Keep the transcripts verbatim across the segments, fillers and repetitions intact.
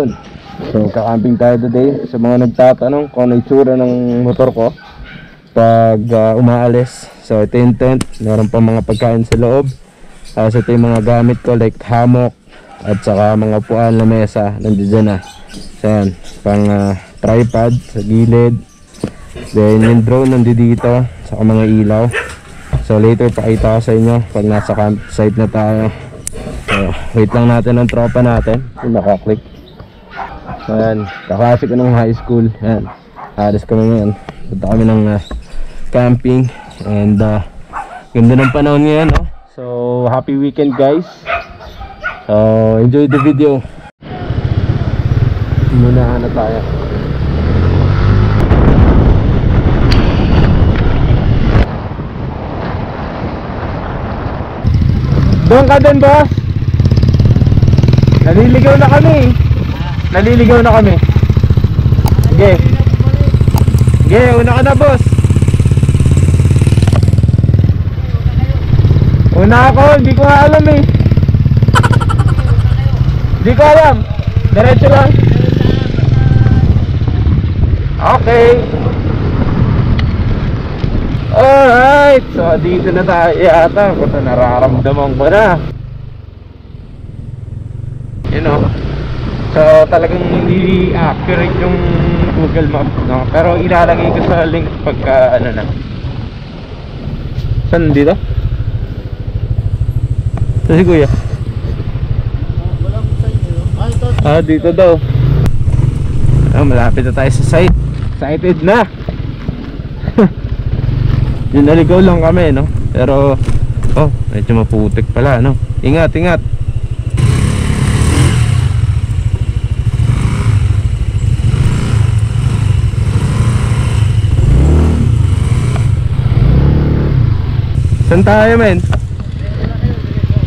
Ayun. So kakamping tayo today. Sa mga nagtatanong kung ano itsura ng motor ko pag uh, umaalis. So ito yung tent. Meron pa mga pagkain sa loob. Uh, so ito yung mga gamit ko like hammock at saka mga upuan na mesa. Nandiyan na. So yan. Pang uh, tripod sa gilid. Then yung drone nandito. Saka mga ilaw. So later pakita ko sa inyo pag nasa campsite na tayo. So wait lang natin ang tropa natin. So, nakaklik. So yan. Kaklase ko ng high school. Yan. Halos kami ngayon. Punta kami ng uh, camping and uh, ganda ng panahon ngayon, oh. So happy weekend guys, so enjoy the video. Munahan na tayo. Doon ka din boss, naliligaw na kami naliligaw na kami okay. Yeah, una ka na boss. Una ako, hindi ko nga alam eh. Hindi ko alam. Diretso lang. Okay. Alright, so dito na tayo yata. Kasi nararamdaman ko na. You know. So talagang hindi accurate yung Google Map, no? Pero ilalagay ko sa link pagka ano na. Saan dito? Saan si kuya? Ah dito daw. Ah, malapit na tayo sa site. Excited na. Yung naligaw lang kami, no? Pero oh, medyo maputik pala, no? Ingat, ingat. Saan tayo men?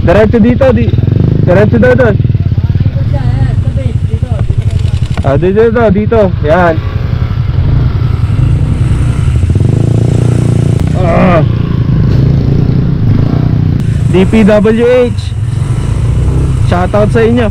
Diretso dito, di diretso daw doon. Ah, dito, dito, dito. Yan. Ah. D P W H. Shoutout sa inyo.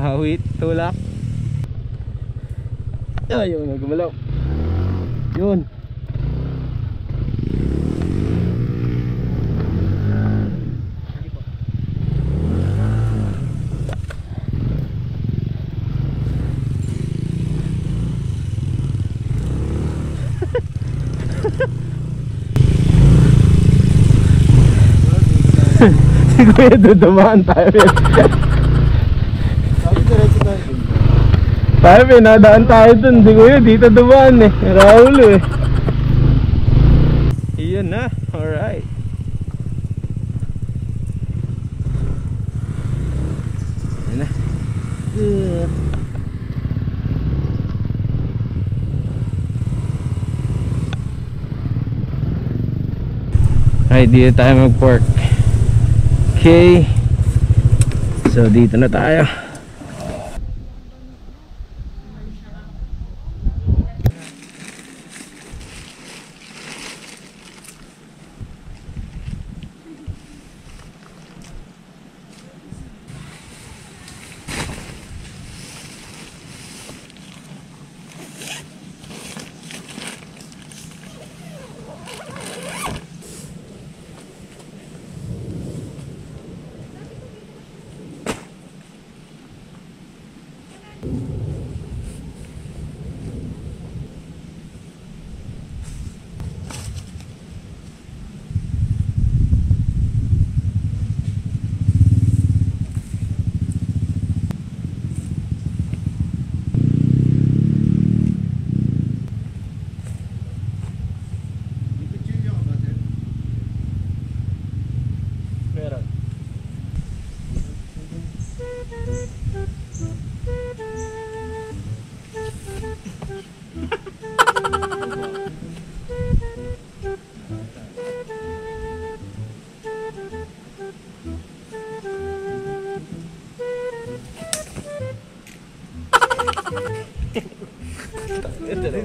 Awit, tulak. Ayun, nagumalaw. Yun. Si kuya dudumaan tayo rin. Tayo rin, nadaan tayo dun. Si kuya dito dumaan eh. Raulo eh. Iyon na, alright. Iyon na. Good. Alright, dito tayo mag-park. Okay, so dito na tayo.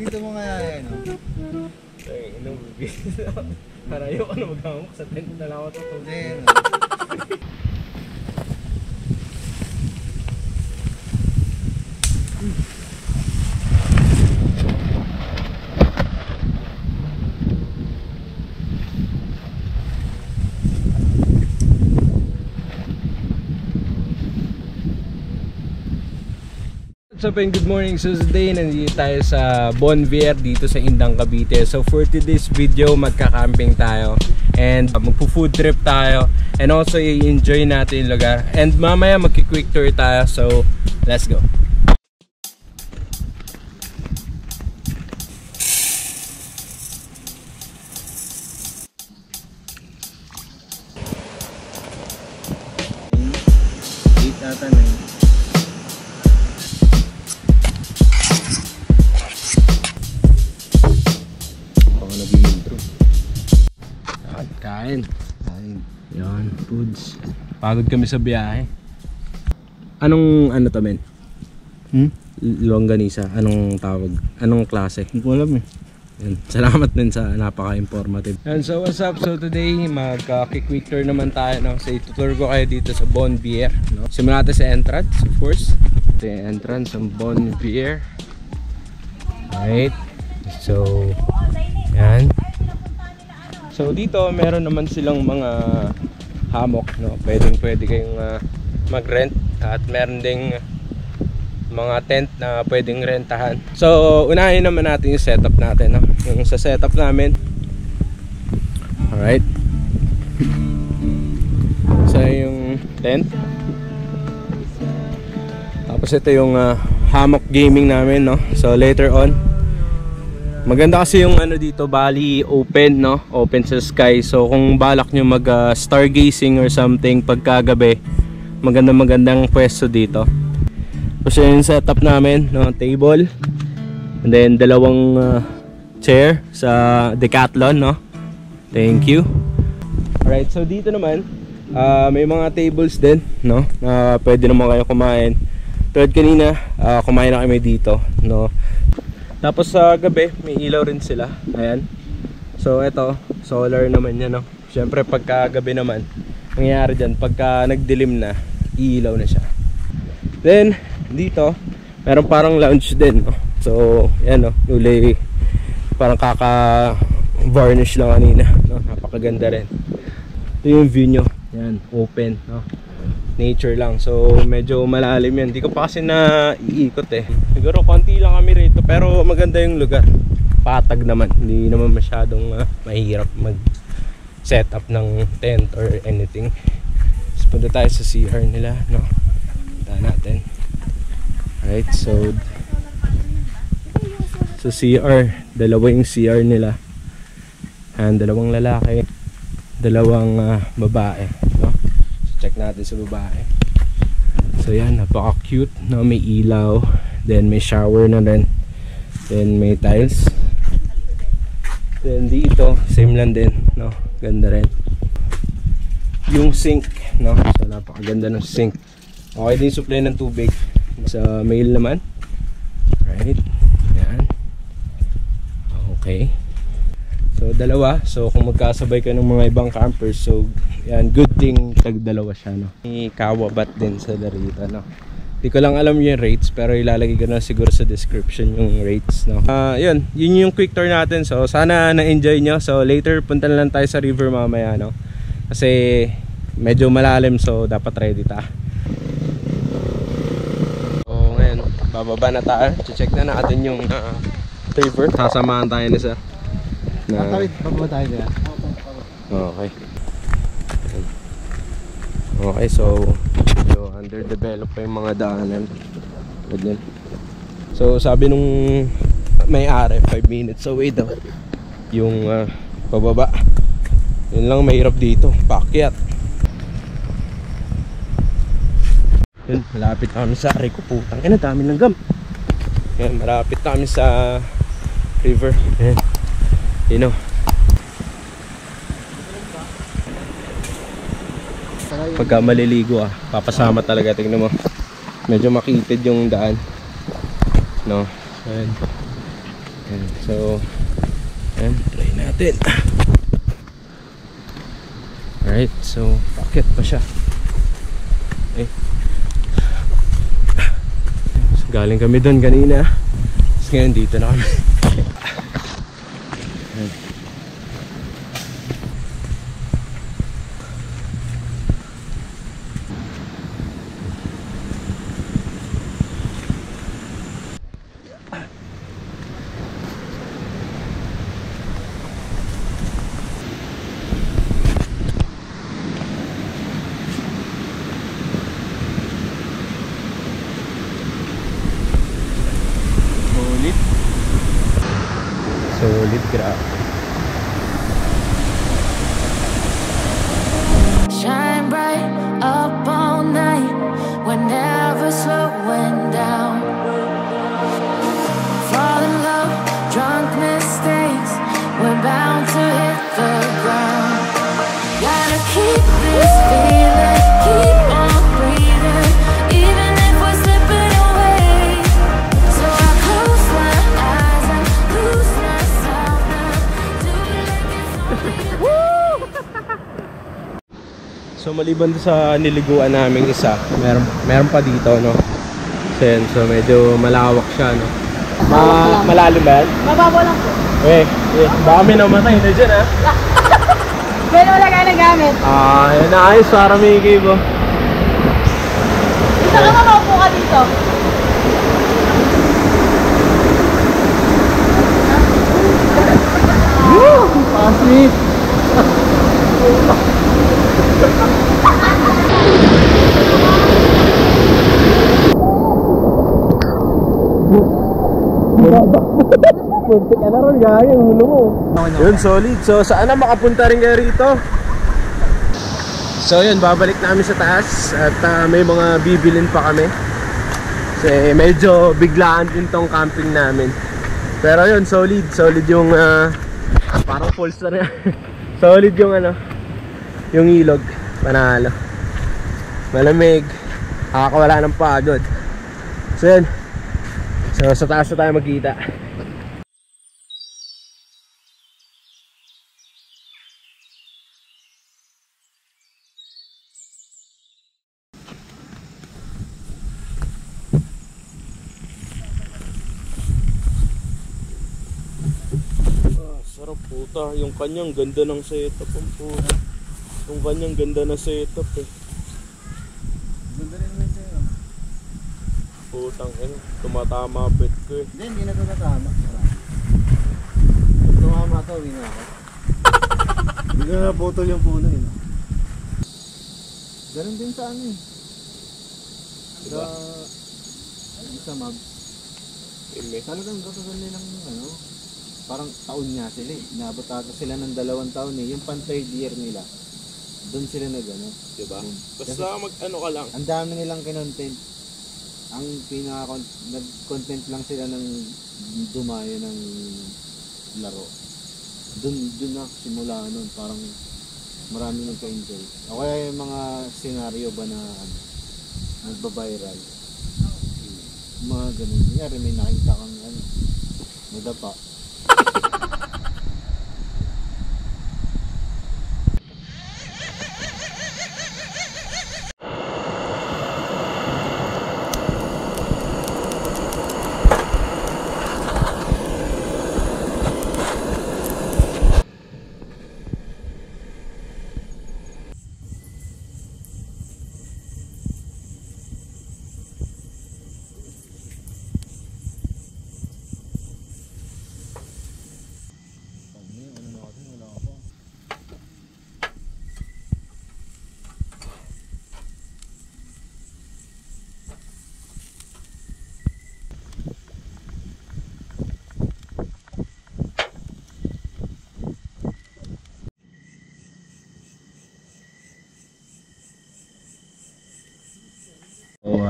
Dito mo kaya yan, no? Ay, inong bibis. Para ayoko na maghamok sa tent. Nalawat ako. Hindi, no? What's up and good morning. So today nandito tayo sa Bonne Riviere dito sa Indang Cavite. So for today's video magka-camping tayo and uh, magpo-food trip tayo and also i-enjoy natin yung lugar and mamaya magki-quick tour tayo. So let's go. Kain. Kain. Yan, foods. Pagod kami sa biyahe. Anong ano to, men? Hmm? Longganisa. Anong tawag? Anong klase? Hindi ko alam eh. Yan. Salamat din sa napaka-informative. And so what's up? So today, mag-quick tour naman tayo, no? So itutur ko kayo dito sa Bonne Riviere, no? Simulan natin sa entrance, of course. Ito yung entrance ng Bonne Riviere. Right? So, yan. So dito meron naman silang mga hammock, no? Pwedeng pwede kayong uh, mag-rent at meron ding mga tent na pwedeng rentahan. So unahin naman natin yung setup natin, no? Yung sa setup namin. Alright. So yung tent. Tapos ito yung uh, hammock gaming namin, no? So later on. Maganda kasi yung ano dito, bali open, no? Open sa sky. So kung balak nyo mag uh, stargazing or something pagkagabi, maganda magandang pwesto dito. So yung setup namin, no? Table. And then dalawang uh, chair sa Decathlon, no? Thank you. Alright, so dito naman uh, may mga tables din, no? Uh, pwede naman kayo kumain. Tulad kanina, uh, kumain na kami dito, no? Tapos sa uh, gabi, may ilaw rin sila. Ayan. So ito, solar naman yan, no? Siyempre pagka gabi naman, nangyayari dyan, pagka nagdilim na, iilaw na siya. Then, dito, meron parang lounge din, no? So, yan, no? Uli, parang kaka-varnish lang kanina, no? Napakaganda rin. Ito yung view nyo. Yan, open, no? Nature lang. So medyo malalim yan. Hindi ko pa kasi na iikot eh. Siguro konti lang kami rito pero maganda yung lugar. Patag naman. Hindi naman masyadong uh, mahirap mag set up ng tent or anything. So punta tayo sa C R nila, no? Punta natin. Alright, so sa C R, dalawa yung C R nila. And dalawang lalaki, dalawang uh, babae. Check natin sa babae. So yan, napaka cute, no? May ilaw, then may shower na rin, then may tiles, then dito same lang din, no? Ganda rin yung sink, no? So napakaganda ng sink. Okay din supply ng tubig sa mail naman. Right, yan. Okay. So dalawa, so kung magkasabay ka ng mga ibang campers, so yan, good thing tagdalawa siya, no? May kawabat din sa darita, no? Hindi ko lang alam yung rates pero ilalagay ko na siguro sa description yung rates, no? Ah, uh, yun, yun yung quick tour natin. So sana na-enjoy nyo. So later punta na lang tayo sa river mamaya, no? Kasi medyo malalim so dapat ready ta. So ngayon, bababa na tayo. Che-check na natin yung uh, river. Sasamahan tayo ni sir. Tatawid pa po tayo dyan. Okay. Okay, so underdeveloped pa yung mga daanan. So sabi nung may-ari five minutes away daw yung uh, pababa. Yun lang mahirap dito, pakyat. Yun, malapit kami sa Rikuputan. Ay, ang dami langgam. Yan, malapit kami sa river. Yan. You know. Pagka maliligo ah, papasama talaga. Tingnan mo. Medyo makitid yung daan. No. Ayan. Ayan. So, ayan. Try natin. Alright. So, paket pa siya. Eh. So, galing kami doon kanina. Tapos ngayon dito na kami. solid. Solid, grabe. Shine bright up all night. We're never slowing down. Fall in love, drunk mistakes. We're bound to hit the ground. Gotta keep this feeling, keep on breathing. So maliban sa niliguan naming isa, meron meron pa dito, no. Sen, so medyo malawak siya, no. Ma malalim ba? Mababa lang po. Eh, eh, baka may namatay na dyan, ha? Pero wala ka nagamit. Ah, yun na ayos, para may ikay po. Gusto ka mamaupo ka dito? Woo! Pasip! Muntik ka na ron, gaya yung ulo mo. Yun, solid. So, saan na makapunta rin kayo rito? So, yun, babalik namin sa taas. At uh, may mga bibilin pa kami. Kasi medyo biglaan din tong camping namin. Pero yun, solid. Solid yung uh, parang falls na rin. Solid yung ano, yung ilog. Panalo. Malamig. Nakakawala ng pagod. So, yun. So, sa taas na tayo magkita. Puta, yung kanyang ganda ng setup ang puta. Yung kanyang ganda ng setup eh. Ganda rin mo yung setup. Putang eh, tumatama bet ko eh. Hindi, hindi na tumatama. Pag tumama ka, uwi na ako. Hindi na naputol yung puno eh. No? Ganun din sa ano eh. Diba? Sa mabs. Talagang gatagal nilang ano. Parang taon nga sila eh. Nabotata sila ng dalawang taon eh. Yung pan-third year nila. Doon sila na gano'n. Diba? Hmm. Basta mag-ano ka lang. Ang dami nilang kinontent. Ang pinaka nag-content lang sila ng dumayo ng laro. Doon, doon na simula nun. Parang marami nagka-enjoy. O kaya yung mga senaryo ba na nagbabiral. Mga gano'n. Nangyari may nakita kang ano. Madapa.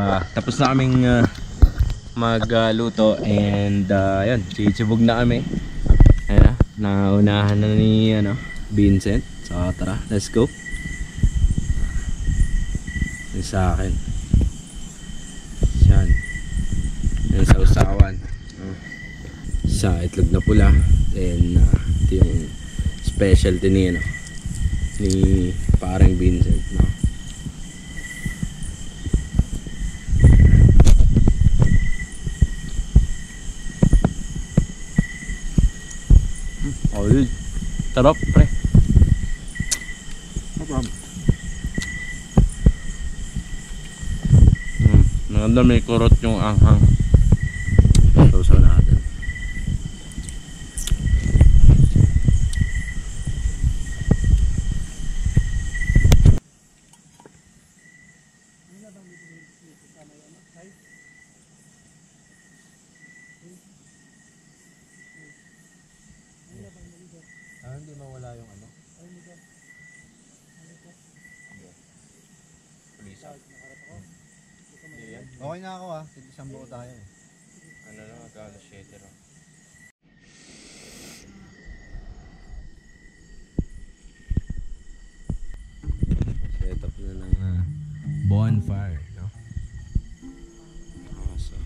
Uh, tapos na kaming uh, magluto uh, and uh, yun, chichibog na kami. Ayan na, naunahan na ni ano, Vincent. So tara, let's go. Yun sa akin. Yan. Yun sa usawan. Uh, sa itlog na pula. And uh, ito yung specialty ni, ano, ni parang Vincent. No? Sarap, pre. No problem. Hmm, naganda may kurot yung anghang. Tutusaw natin. Okay na ako ah, isang buo tayo eh. Ano na mag-alas shader ah. Set up na lang na bonfire, no? Awesome.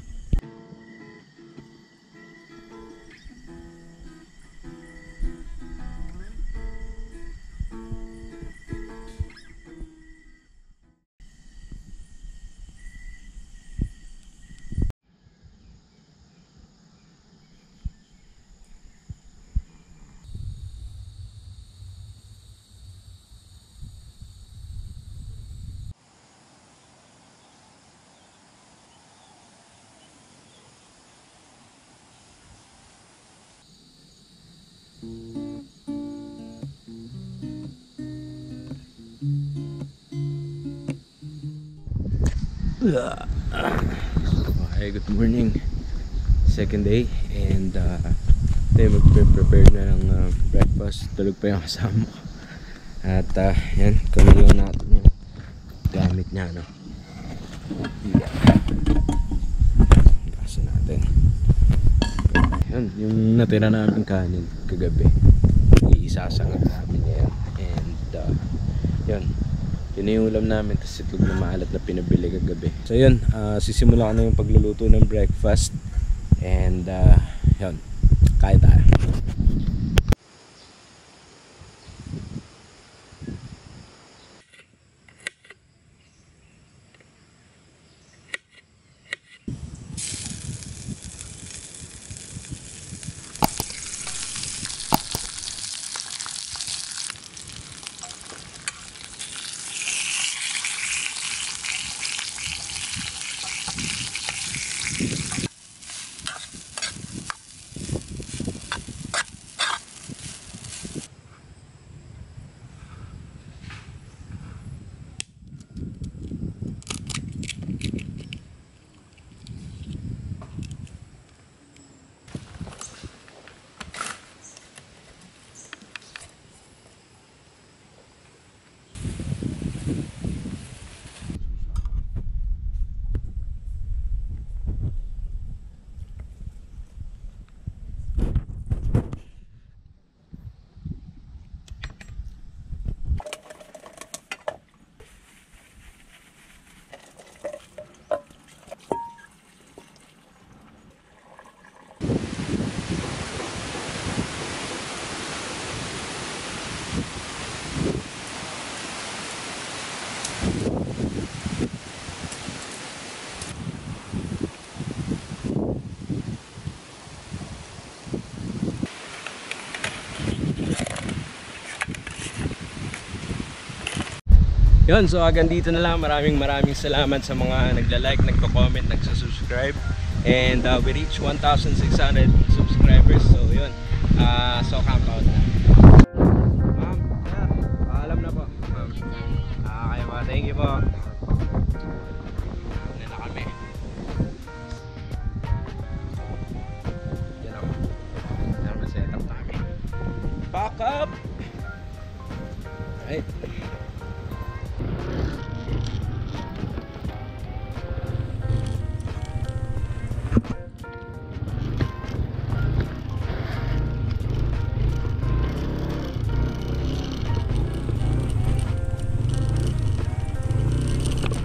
Hi, good morning. Second day and uh, tayo mag-prepare na ng uh, breakfast. Tulog pa yung kasama ko. At uh, yan, kamiliwan natin yung gamit niya, no? Yeah. Kaso natin. Yan, yung natira namin kanin kagabi. Iisasangag namin yan. And uh, yan. Yun yung ulam namin, tapos ito na maalat na pinabili kagabi. So yun, uh, sisimula ko na yung pagluluto ng breakfast. And uh, yun, kain tayo. Yun, so hanggang dito na lang. Maraming maraming salamat sa mga nagla-like, nagko-comment, nagsusubscribe. And uh, we reached one thousand six hundred subscribers. So yun, uh, so countdown na. Ma'am, yeah, paalam na po. Ma'am, uh, kayo ba? Thank you po. Ano na kami? Yan ako. Yan ang setup namin. Back up! Alright. You